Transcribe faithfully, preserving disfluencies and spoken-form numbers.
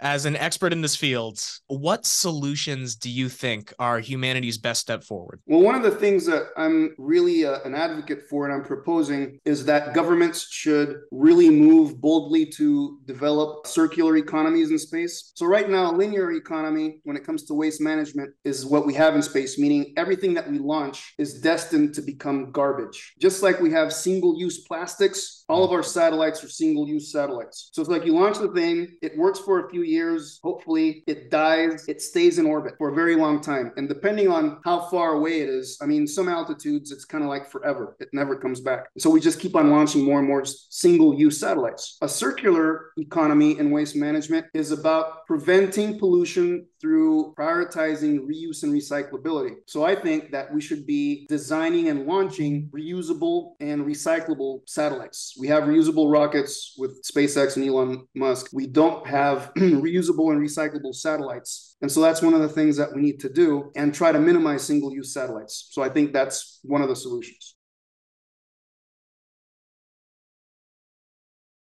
As an expert in this field, what solutions do you think are humanity's best step forward? Well, one of the things that I'm really uh, an advocate for and I'm proposing is that governments should really move boldly to develop circular economies in space. So right now, linear economy, when it comes to waste management, is what we have in space, meaning everything that we launch is destined to become garbage. Just like we have single-use plastics, all of our satellites are single-use satellites. So it's like you launch the thing, it works for a few years, hopefully it dies, it stays in orbit for a very long time. And depending on how far away it is, I mean, some altitudes, it's kind of like forever. It never comes back. So we just keep on launching more and more single-use satellites. A circular economy in waste management is about preventing pollution through prioritizing reuse and recyclability. So I think that we should be designing and launching reusable and recyclable satellites. We have reusable rockets with SpaceX and Elon Musk. We don't have reusable and recyclable satellites. And so that's one of the things that we need to do and try to minimize single-use satellites. So I think that's one of the solutions.